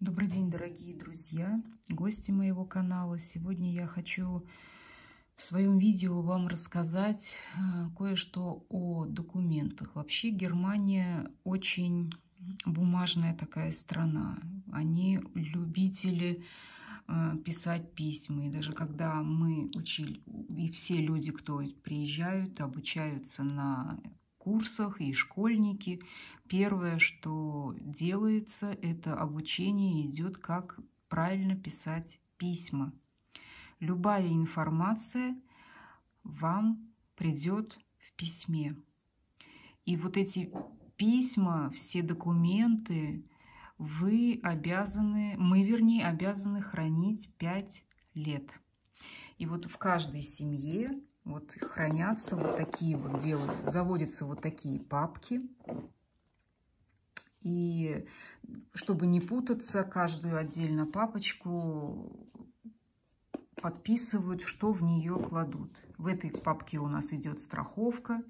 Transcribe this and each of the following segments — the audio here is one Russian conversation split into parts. Добрый день, дорогие друзья, гости моего канала. Сегодня я хочу в своем видео вам рассказать кое-что о документах. Вообще Германия очень бумажная такая страна. Они любители писать письма. И даже когда мы учили, и все люди, кто приезжают, обучаются на курсах, и школьники, первое, что делается, это обучение идет, как правильно писать письма. Любая информация вам придет в письме. И вот эти письма, все документы вы обязаны, мы обязаны хранить 5 лет. И вот в каждой семье вот хранятся вот такие вот дела, заводятся вот такие папки. И чтобы не путаться, каждую отдельно папочку подписывают, что в нее кладут. В этой папке у нас идет страховка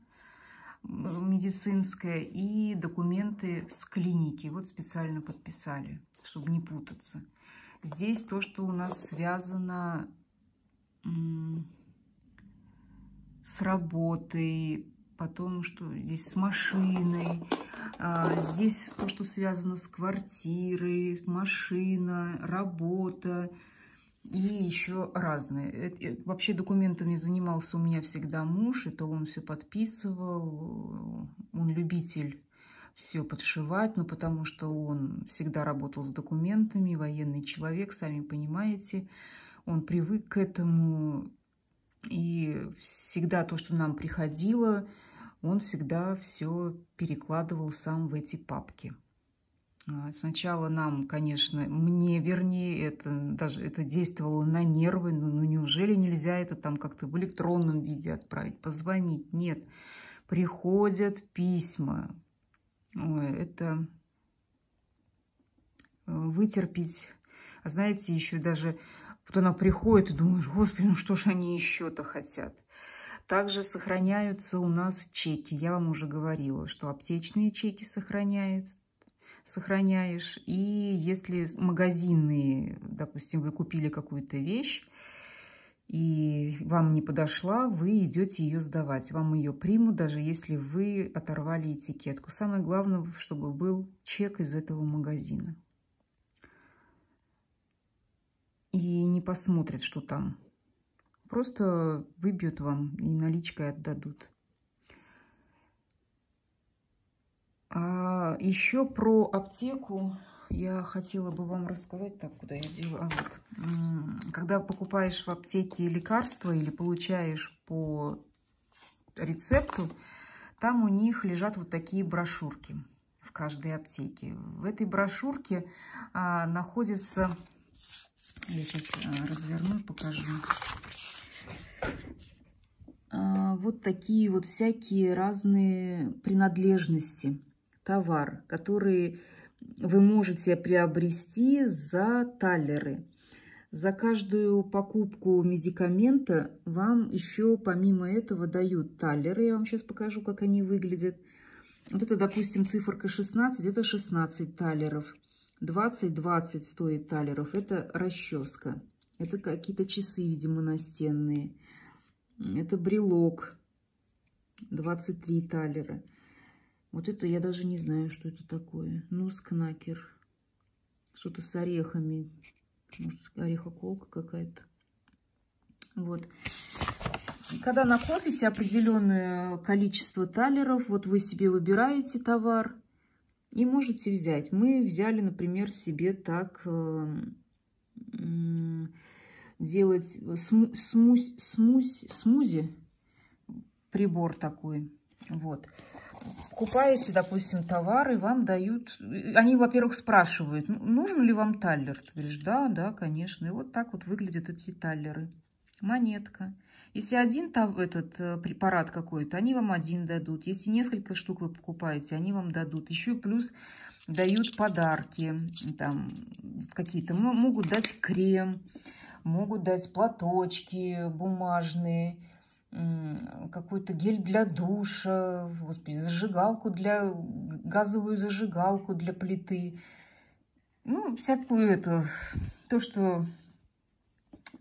медицинская и документы с клиники. Вот специально подписали, чтобы не путаться. Здесь то, что у нас связано с работой, потом что здесь с машиной, здесь то, что связано с квартирой, машина, работа и еще разное. Вообще документами занимался у меня всегда муж, и то он все подписывал, он любитель все подшивать, но потому что он всегда работал с документами, военный человек, сами понимаете, он привык к этому. И всегда то, что нам приходило, он всегда все перекладывал сам в эти папки. Сначала нам, конечно, мне, вернее, это действовало на нервы. Ну неужели нельзя это там как-то в электронном виде отправить, позвонить? Нет, приходят письма. Ой, это вытерпеть. А знаете, еще даже вот она приходит и думаешь, господи, ну что же они еще-то хотят. Также сохраняются у нас чеки. Я вам уже говорила, что аптечные чеки сохраняешь. И если магазинные, допустим, вы купили какую-то вещь, и вам не подошла, вы идете ее сдавать. Вам ее примут, даже если вы оторвали этикетку. Самое главное, чтобы был чек из этого магазина. И не посмотрят, что там. Просто выбьют вам и наличкой отдадут. А еще про аптеку я хотела бы вам рассказать. Так, куда я делаю? Вот. Когда покупаешь в аптеке лекарства или получаешь по рецепту, там у них лежат вот такие брошюрки в каждой аптеке. В этой брошюрке находится... Я сейчас разверну, покажу. Вот такие вот всякие разные принадлежности, товар, которые вы можете приобрести за талеры. За каждую покупку медикамента вам еще помимо этого дают талеры. Я вам сейчас покажу, как они выглядят. Вот это, допустим, циферка 16, это 16 талеров. 20-20 стоит талеров. Это расческа. Это какие-то часы, видимо, настенные. Это брелок. 23 талера. Вот это я даже не знаю, что это такое. Нус-кнакер. Что-то с орехами. Может, орехоколка какая-то. Вот. Когда накопите определенное количество талеров, вот вы себе выбираете товар. И можете взять. Мы взяли, например, себе так делать смузи, прибор такой. Вот. Покупаете, допустим, товары, вам дают... Они, во-первых, спрашивают, нужен ли вам талер? Ты говоришь, да, да, конечно. И вот так вот выглядят эти талеры. Монетка. Если один этот препарат какой-то, они вам один дадут. Если несколько штук вы покупаете, они вам дадут. Еще плюс дают подарки. Там какие-то могут дать крем, могут дать платочки бумажные, какой-то гель для душа, господи, зажигалку для газовую зажигалку для плиты. Ну, всякую эту, то, что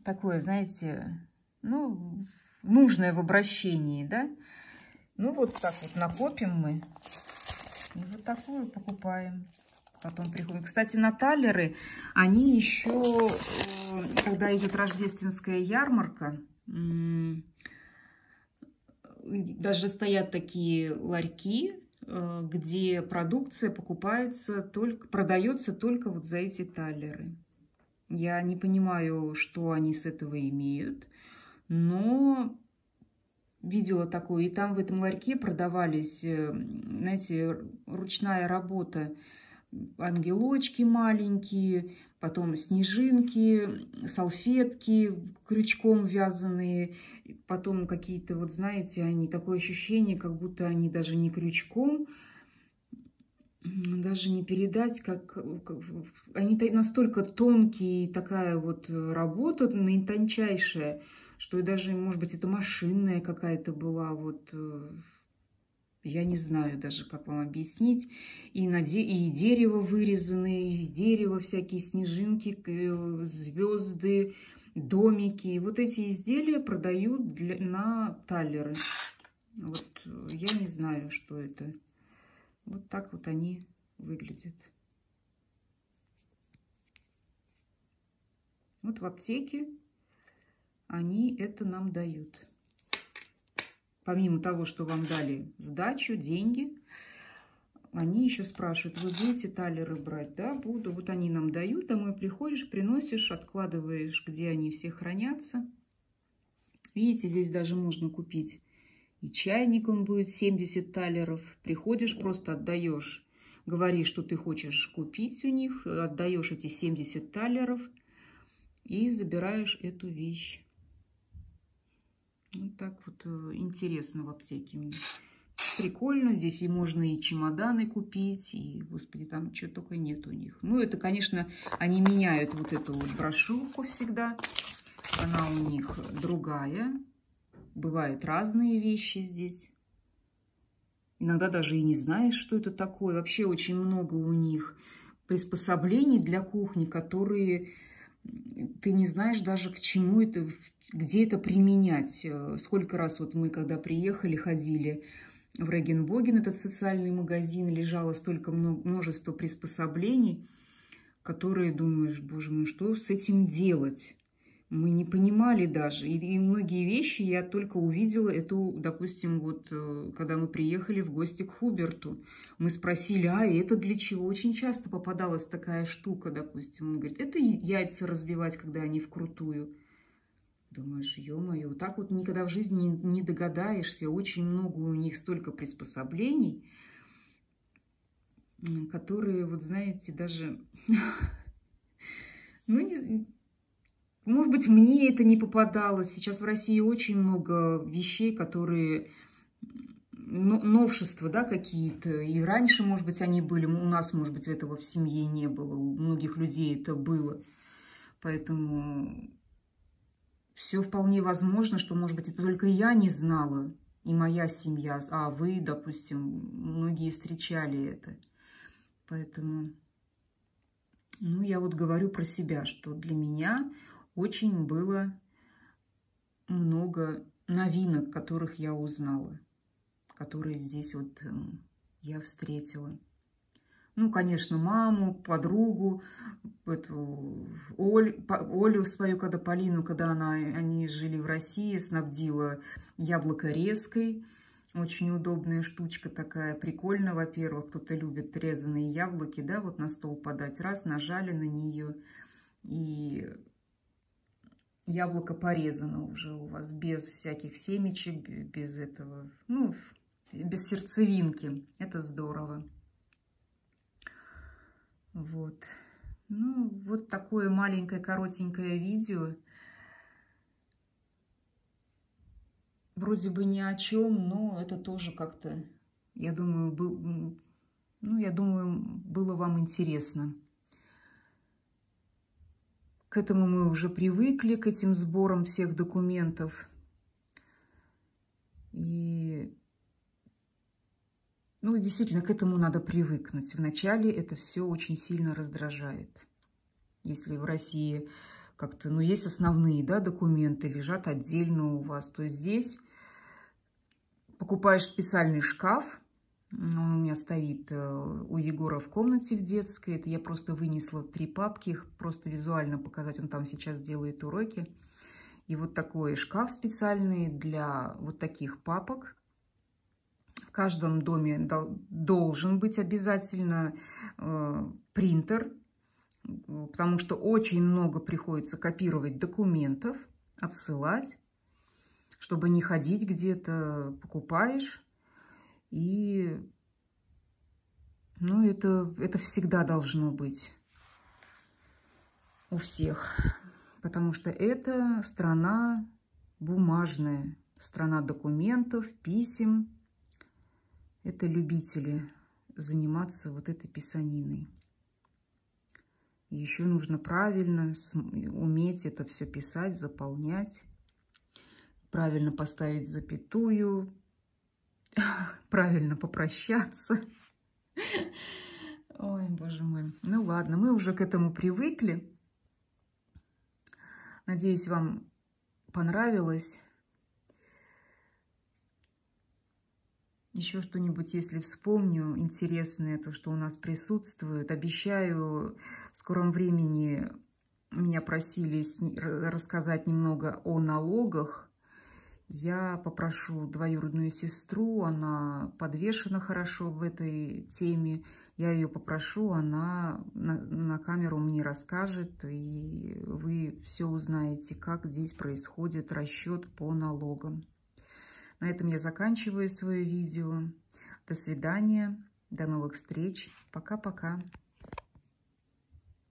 такое, знаете, ну, нужное в обращении, да. Ну, вот так вот накопим мы. Вот такую покупаем. Потом приходим. Кстати, на талеры они еще, когда идет рождественская ярмарка, даже стоят такие ларьки, где продукция покупается только, продается только вот за эти талеры. Я не понимаю, что они с этого имеют, но видела такую. И там в этом ларьке продавались, знаете, ручная работа. Ангелочки маленькие, потом снежинки, салфетки крючком вязаные, потом какие-то, вот знаете, они, такое ощущение, как будто они даже не крючком, даже не передать, как они настолько тонкие, такая вот работа наитончайшая, что даже, может быть, это машинная какая-то была, вот. Я не знаю даже, как вам объяснить. И дерево вырезанное, из дерева всякие снежинки, звезды, домики. Вот эти изделия продают на талеры. Вот я не знаю, что это. Вот так вот они выглядят. Вот в аптеке они это нам дают. Помимо того, что вам дали сдачу, деньги, они еще спрашивают, вы будете талеры брать? Да, буду. Вот они нам дают, домой приходишь, приносишь, откладываешь, где они все хранятся. Видите, здесь даже можно купить и чайник, он будет 70 талеров. Приходишь, просто отдаешь, говоришь, что ты хочешь купить у них, отдаешь эти 70 талеров и забираешь эту вещь. Вот так вот интересно в аптеке. Прикольно. Здесь и можно и чемоданы купить, и, господи, там чего только нет у них. Ну, это, конечно, они меняют вот эту вот брошюрку всегда. Она у них другая. Бывают разные вещи здесь. Иногда даже и не знаешь, что это такое. Вообще очень много у них приспособлений для кухни, которые... Ты не знаешь даже, к чему это, где это применять. Сколько раз вот мы, когда приехали, ходили в Регенбоген, этот социальный магазин, лежало столько множество приспособлений, которые думаешь, боже мой, что с этим делать? Мы не понимали даже. И многие вещи я только увидела эту, допустим, вот когда мы приехали в гости к Хуберту. Мы спросили, а это для чего? Очень часто попадалась такая штука, допустим. Он говорит, это яйца разбивать, когда они вкрутую. Думаешь, ё-моё, вот так вот никогда в жизни не догадаешься. Очень много у них столько приспособлений, которые, вот знаете, даже... Ну, не... Может быть, мне это не попадалось. Сейчас в России очень много вещей, которые новшества, да, какие-то. И раньше, может быть, они были. У нас, может быть, этого в семье не было. У многих людей это было. Поэтому все вполне возможно, что, может быть, это только я не знала. И моя семья. А вы, допустим, многие встречали это. Поэтому, ну, я вот говорю про себя, что для меня... Очень было много новинок, которых я узнала, которые здесь вот я встретила. Ну, конечно, маму, подругу, эту Олю свою, когда Полину, когда они жили в России, снабдила яблокорезкой. Очень удобная штучка такая, прикольная, во-первых, кто-то любит резаные яблоки, да, вот на стол подать. Раз, нажали на нее и... Яблоко порезано уже у вас, без всяких семечек, без этого, ну, без сердцевинки. Это здорово. Вот. Ну, вот такое маленькое, коротенькое видео. Вроде бы ни о чем, но это тоже как-то, я думаю, было вам интересно. К этому мы уже привыкли, к этим сборам всех документов. И Ну, действительно, к этому надо привыкнуть. Вначале это все очень сильно раздражает. Если в России как-то, ну, есть основные, да, документы, лежат отдельно у вас, то здесь покупаешь специальный шкаф. Он у меня стоит у Егора в комнате в детской. Это я просто вынесла 3 папки, их просто визуально показать. Он там сейчас делает уроки. И вот такой шкаф специальный для вот таких папок. В каждом доме должен быть обязательно принтер, потому что очень много приходится копировать документов, отсылать, чтобы не ходить где-то, покупаешь. И, ну, это всегда должно быть у всех, потому что это страна бумажная, страна документов, писем. Это любители заниматься вот этой писаниной. Еще нужно правильно уметь это все писать, заполнять, правильно поставить запятую, правильно попрощаться. Ой, боже мой. Ну ладно, мы уже к этому привыкли. Надеюсь, вам понравилось. Еще что-нибудь, если вспомню интересное, то, что у нас присутствует. Обещаю, в скором времени меня просили рассказать немного о налогах. Я попрошу двоюродную сестру, она подвешена хорошо в этой теме. Я ее попрошу, она на камеру мне расскажет, и вы все узнаете, как здесь происходит расчет по налогам. На этом я заканчиваю свое видео. До свидания, до новых встреч. Пока-пока.